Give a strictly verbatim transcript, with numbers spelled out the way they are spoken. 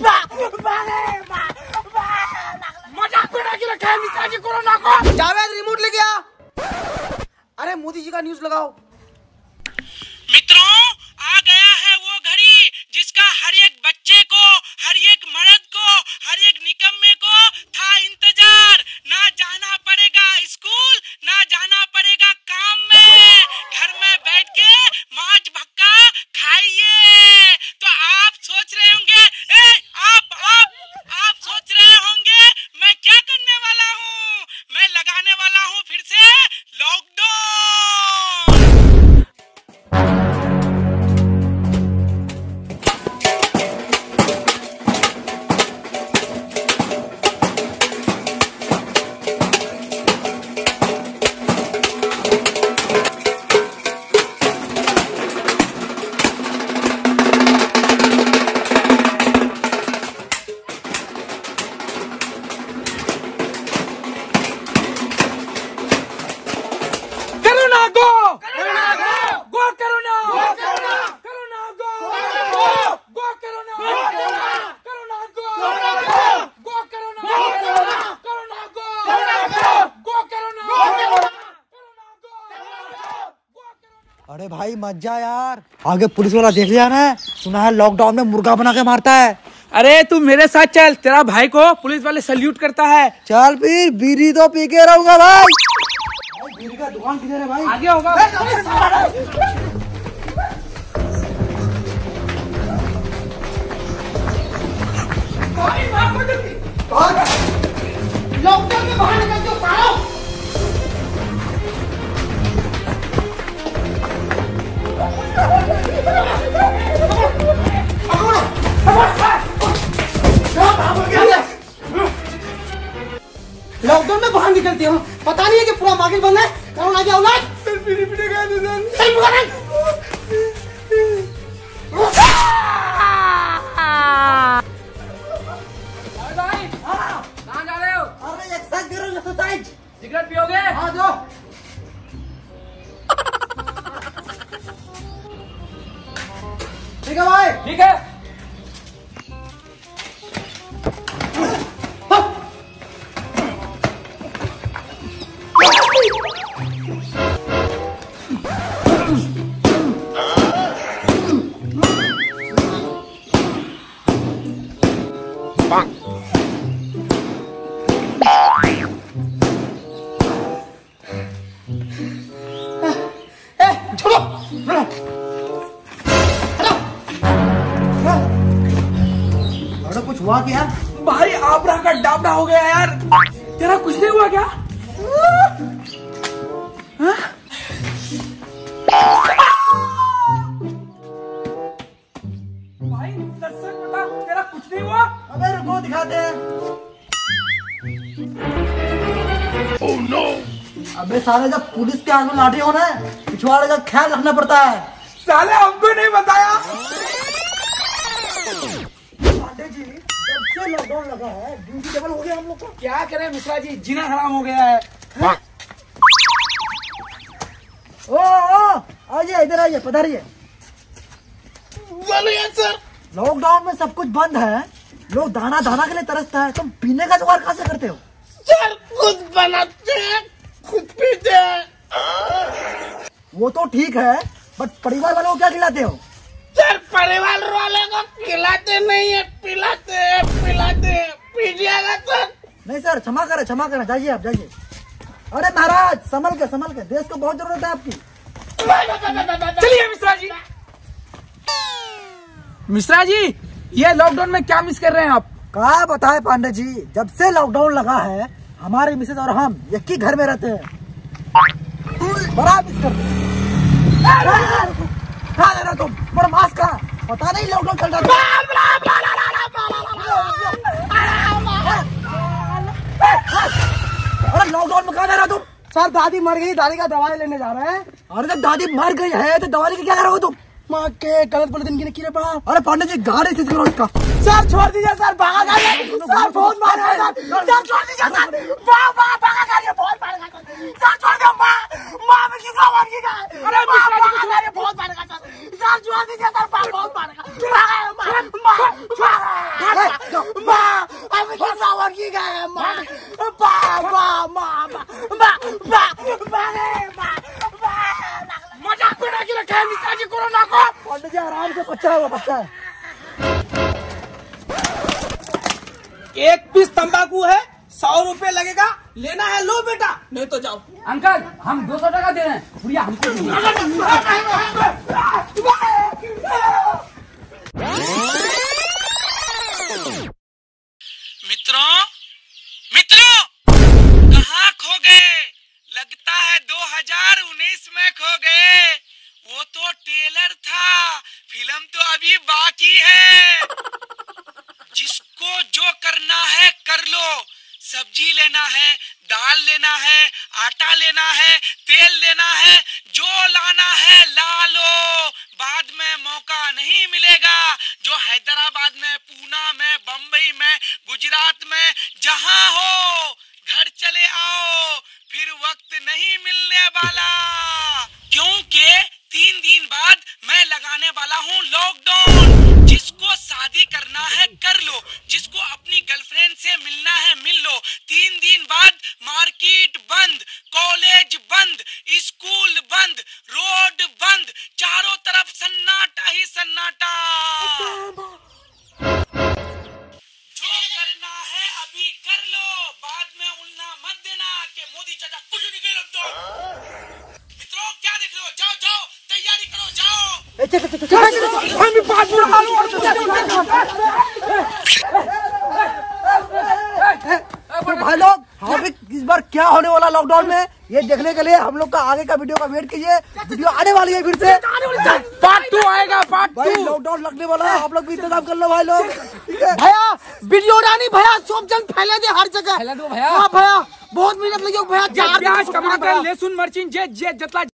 मजाक में डाल रखा है मिश्रा जी कोरोना को। जावेद रिमोट ले गया। अरे मोदी जी का न्यूज लगाओ। मित्रों आ गया है वो घड़ी जिसका हर एक बच्चे को, हर एक मर्द को, हर एक निकम्मे को था इंतजार। ना जाना पड़ेगा स्कूल, ना जाना पड़ेगा काम में, घर में बैठ के मांझ भक्का खाइए। तो आप सोच रहे होंगे ए, आप आप आप सोच रहे होंगे मैं क्या करने वाला हूँ। मैं लगाने वाला हूँ फिर से लॉकडाउन। अरे भाई मत जा यार, आगे पुलिस वाला देख लिया ना। सुना है लॉकडाउन में मुर्गा बना के मारता है। अरे तू मेरे साथ चल, तेरा भाई को पुलिस वाले सैल्यूट करता है। चल फिर, बीड़ी तो पी के रहूंगा भाई। भाई बीड़ी का दुकान किधर है भाई? आगे होगा। लॉकडाउन में बाहर निकल जाओ सालो। लॉकडाउन में बाहर निकलती हूँ, पता नहीं है कि पूरा मार्केट बंद है। कोरोना की औलाद सिगरेट पियोगे? हाँ दो। ठीक है भाई, ठीक है। कुछ हुआ क्या भाई? आपरा का डाबड़ा हो गया यार। तेरा कुछ नहीं हुआ क्या? हाँ? भाई सच सच बता, तेरा कुछ नहीं हुआ? अबे रुको दिखाते हैं। oh, no. अबे साले, जब पुलिस के आगे लाठी होना है, पिछवाड़े का ख्याल रखना पड़ता है। साले हमको नहीं बताया। जी, जब से लॉकडाउन लगा है ड्यूटी डबल हो गया हम लोग का। क्या करें मिश्रा जी, जीना हराम हो गया है। ओ ओ आइए, इधर आइए, पधारिए। सर लॉकडाउन में सब कुछ बंद है, लोग दाना दाना के लिए तरसता है, तुम पीने का जुगाड़ कहाँ से करते हो? सर खुद बनाते हैं, खुद पीते हैं। वो तो ठीक है, बट परिवार वालों को क्या खिलाते हो? सर परिवार वाले को खिलाते नहीं है, पिलाते है, पिलाते है। पीजिएगा सर। नहीं सर, क्षमा करें, क्षमा करें, जाइए आप, जाइए। अरे महाराज संभल के, संभल के, देश को बहुत जरूरत है आपकी। चलिए मिश्रा जी। मिश्रा जी, ये लॉकडाउन में क्या मिस कर रहे हैं आप? क्या बताए पांडे जी, जब से लॉकडाउन लगा है हमारे मिसेज और हम यकी घर में रहते हैं, बड़ा मिस करते हैं। तुम पर मास्क का पता नहीं लॉकडाउन चल रहा है। अरे लॉकडाउन में कहाँ जा रहे हो तुम? सर दादी मर गई, दादी का दवाई लेने जा रहे हैं। अरे जब दादी मर गई है तो दवाई लेके क्या जा रहे हो तुम? माँ के गलत पलट दिन की निकले पड़ा। अरे पांडे जी गाड़ी सीज करो इसका। सर छोड़ दीजिए सर, भागा गाड़ी। सर बहुत मार रहा है। सर छोड़ दीजिए सर, वाह वाह भागा गाड़ी, बहुत मार रहा है। सर छोड़ दो माँ, माँ में किसका मार की का? अरे माँ भागा गाड़ी, बहुत मार रहा है। सर छोड़ दीजिए सर, बहुत मार रहा है। भागा माँ, भागा। मजाक में ना रखा है मिश्राजी कोरोना को। पंडित जी आराम से बच्चा है, बच्चा है। एक पीस तंबाकू है, सौ रुपए लगेगा, लेना है लो बेटा, नहीं तो जाओ। अंकल हम दो सौ टका दे रहे हैं, बुढ़िया हमको नहीं। मित्रों मित्रों कहाँ खो गए? लगता है दो हजार उन्नीस में खो गए। वो तो टेलर था, फिल्म तो अभी बाकी है। जिसको जो करना है कर लो, सब्जी लेना है, दाल लेना है, आटा लेना है, तेल लेना है, जो लाना है ला लो। बाद में मौका नहीं मिलेगा। जो हैदराबाद में, पूना में, बम्बई में, गुजरात में, जहां हो घर चले आओ, फिर वक्त नहीं मिलने वाला। क्योंकि तीन दिन बाद मैं लगाने वाला हूँ लॉकडाउन। जिसको शादी करना है कर लो, जिसको अपनी गर्लफ्रेंड से मिलना है मिल लो। तीन दिन बाद मार्केट बंद, कॉलेज बंद, स्कूल बंद, रोड बंद, चारों तरफ सन्नाटा ही सन्नाटा। जो करना है अभी कर लो, बाद में उल्ला मत देना कि मोदी चाचा कुछ नहीं कर सकते। मित्रों क्या देख रहे हो? जाओ जाओ तैयारी करो, जाओ। तो भाई लोग अभी इस बार क्या होने वाला लॉकडाउन में, ये देखने के लिए हम लोग का आगे का वीडियो का वेट कीजिए। वीडियो आने वाली है, फिर से पार्ट टू आएगा। पार्ट टू लॉकडाउन लगने वाला है, आप लोग भी इंतजाम कर लो भाई लोग। भैया वीडियो रानी भैया सब जन फैला दे हर जगह, फैला दो भैया। हाँ भैया बहुत मेहनत लगी भैया, प्याज टमाटर लहसुन मिर्ची जे जे जतला